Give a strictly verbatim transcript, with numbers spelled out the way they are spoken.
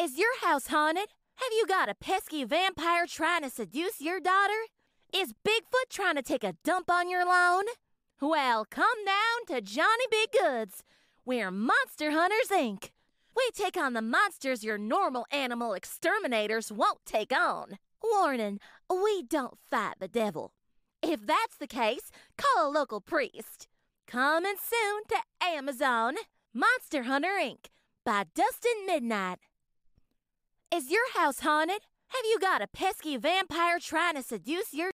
Is your house haunted? Have you got a pesky vampire trying to seduce your daughter? Is Bigfoot trying to take a dump on your lawn? Well, come down to Johnny B. Goods. We're Monster Hunters, Incorporated. We take on the monsters your normal animal exterminators won't take on. Warning, we don't fight the devil. If that's the case, call a local priest. Coming soon to Amazon, Monster Hunter, Incorporated by Dustin Midnight. Is your house haunted? Have you got a pesky vampire trying to seduce your